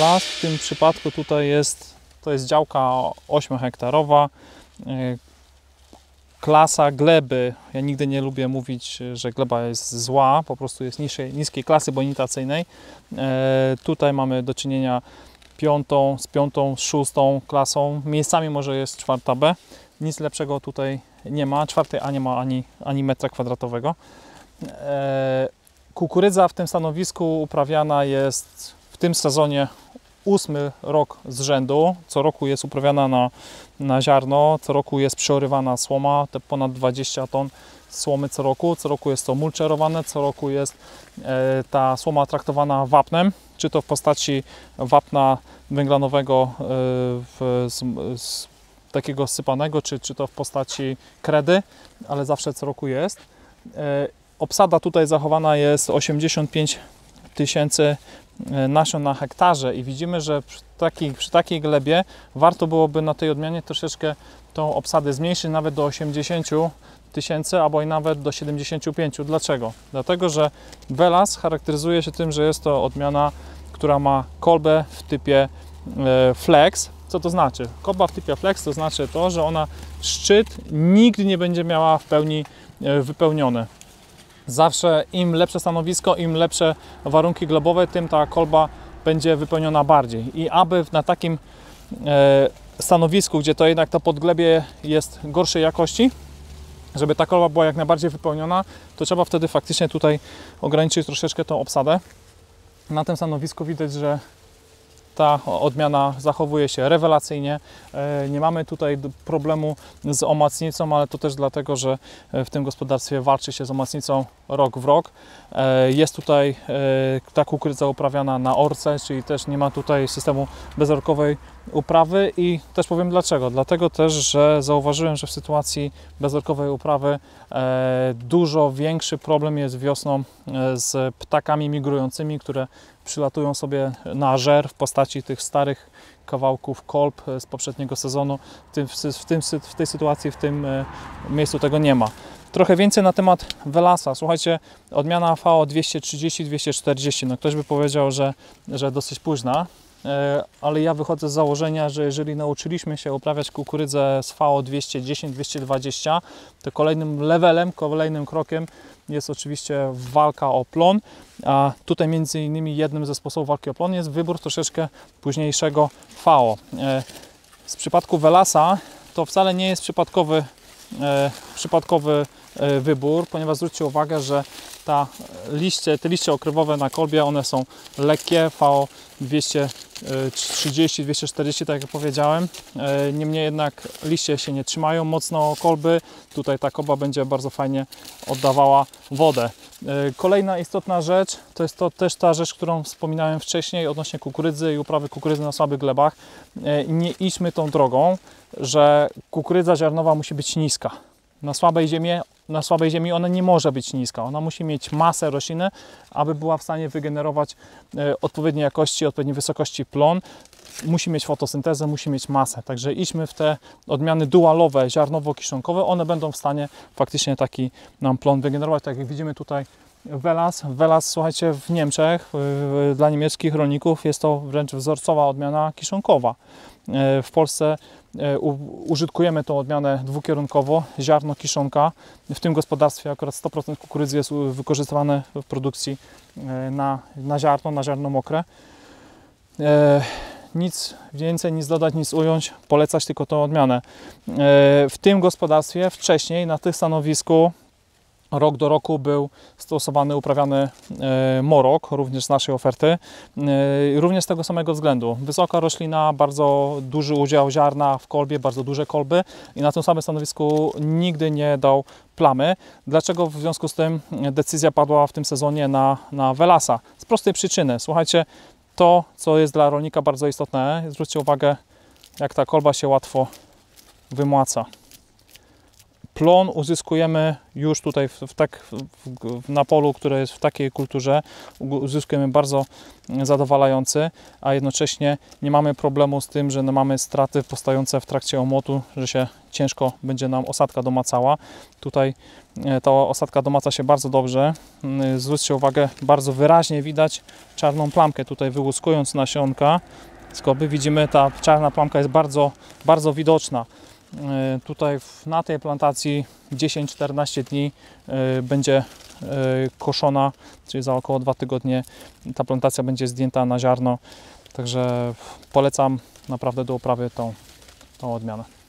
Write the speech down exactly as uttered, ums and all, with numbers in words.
Welas. W tym przypadku tutaj jest, to jest działka ośmiohektarowa, klasa gleby. Ja nigdy nie lubię mówić, że gleba jest zła, po prostu jest niższej, niskiej klasy bonitacyjnej. Tutaj mamy do czynienia piątą, z piątą, z szóstą klasą, miejscami może jest czwarta B. Nic lepszego tutaj nie ma, czwartej A nie ma ani, ani metra kwadratowego. Kukurydza w tym stanowisku uprawiana jest w tym sezonie ósmy rok z rzędu. Co roku jest uprawiana na, na ziarno, co roku jest przeorywana słoma, te ponad dwadzieścia ton słomy co roku. Co roku jest to mulczerowane, co roku jest e, ta słoma traktowana wapnem, czy to w postaci wapna węglanowego e, w, z, z takiego sypanego, czy, czy to w postaci kredy, ale zawsze co roku jest. E, Obsada tutaj zachowana jest osiemdziesiąt pięć tysięcy nasion na hektarze i widzimy, że przy takiej, przy takiej glebie warto byłoby na tej odmianie troszeczkę tą obsadę zmniejszyć nawet do osiemdziesięciu tysięcy albo i nawet do siedemdziesięciu pięciu. Dlaczego? Dlatego, że Welas charakteryzuje się tym, że jest to odmiana, która ma kolbę w typie flex. Co to znaczy? Kolba w typie flex to znaczy to, że ona szczyt nigdy nie będzie miała w pełni wypełniony. Zawsze im lepsze stanowisko, im lepsze warunki glebowe, tym ta kolba będzie wypełniona bardziej. I aby na takim stanowisku, gdzie to jednak to podglebie jest gorszej jakości, żeby ta kolba była jak najbardziej wypełniona, to trzeba wtedy faktycznie tutaj ograniczyć troszeczkę tą obsadę. Na tym stanowisku widać, że ta odmiana zachowuje się rewelacyjnie. Nie mamy tutaj problemu z omacnicą, ale to też dlatego, że w tym gospodarstwie walczy się z omacnicą rok w rok. Jest tutaj ta kukurydza uprawiana na orce, czyli też nie ma tutaj systemu bezorkowej uprawy i też powiem dlaczego. Dlatego też, że zauważyłem, że w sytuacji bezorkowej uprawy dużo większy problem jest wiosną z ptakami migrującymi, które przylatują sobie na żer w postaci tych starych kawałków kolb z poprzedniego sezonu. W, tym, w, tym, w tej sytuacji, w tym miejscu tego nie ma. Trochę więcej na temat Welasa. Słuchajcie, odmiana F A O dwieście trzydzieści dwieście czterdzieści. No ktoś by powiedział, że, że dosyć późna, ale ja wychodzę z założenia, że jeżeli nauczyliśmy się uprawiać kukurydzę z F A O dwieście dziesięć dwieście dwadzieścia, to kolejnym levelem, kolejnym krokiem jest oczywiście walka o plon, a tutaj między innymi jednym ze sposobów walki o plon jest wybór troszeczkę późniejszego F A O. Z przypadku Welasa to wcale nie jest przypadkowy, przypadkowy wybór, ponieważ zwróćcie uwagę, że ta liście, te liście okrywowe na kolbie, one są lekkie, F A O dwieście trzydzieści dwieście czterdzieści, tak jak powiedziałem. Niemniej jednak liście się nie trzymają mocno kolby. Tutaj ta kolba będzie bardzo fajnie oddawała wodę. Kolejna istotna rzecz, to jest to też ta rzecz, którą wspominałem wcześniej odnośnie kukurydzy i uprawy kukurydzy na słabych glebach. Nie idźmy tą drogą, że kukurydza ziarnowa musi być niska. Na słabej ziemi, na słabej ziemi ona nie może być niska. Ona musi mieć masę rośliny, aby była w stanie wygenerować odpowiedniej jakości, odpowiedniej wysokości plon. Musi mieć fotosyntezę, musi mieć masę. Także idźmy w te odmiany dualowe, ziarnowo-kiszonkowe. One będą w stanie faktycznie taki nam plon wygenerować. Tak jak widzimy tutaj Welas. Welas, słuchajcie, w Niemczech dla niemieckich rolników jest to wręcz wzorcowa odmiana kiszonkowa. W Polsce użytkujemy tą odmianę dwukierunkowo, ziarno kiszonka. W tym gospodarstwie akurat sto procent kukurydzy jest wykorzystywane w produkcji na, na ziarno, na ziarno mokre. Nic więcej, nic dodać, nic ująć, polecać tylko tą odmianę. W tym gospodarstwie wcześniej na tym stanowisku rok do roku był stosowany, uprawiany morok, również z naszej oferty, również z tego samego względu. Wysoka roślina, bardzo duży udział ziarna w kolbie, bardzo duże kolby i na tym samym stanowisku nigdy nie dał plamy. Dlaczego w związku z tym decyzja padła w tym sezonie na, na Welasa? Z prostej przyczyny. Słuchajcie, to co jest dla rolnika bardzo istotne, zwróćcie uwagę, jak ta kolba się łatwo wymłaca. plon uzyskujemy już tutaj w, w tak, w, na polu, które jest w takiej kulturze, uzyskujemy bardzo zadowalający, a jednocześnie nie mamy problemu z tym, że mamy straty powstające w trakcie omotu, że się ciężko będzie nam osadka domacała. Tutaj ta osadka domaca się bardzo dobrze. Zwróćcie uwagę, bardzo wyraźnie widać czarną plamkę. Tutaj wyłuskując nasionka z koby widzimy, ta czarna plamka jest bardzo, bardzo widoczna. Tutaj na tej plantacji dziesięć czternaście dni będzie koszona, czyli za około dwa tygodnie ta plantacja będzie zdjęta na ziarno. Także polecam naprawdę do uprawy tą, tą odmianę.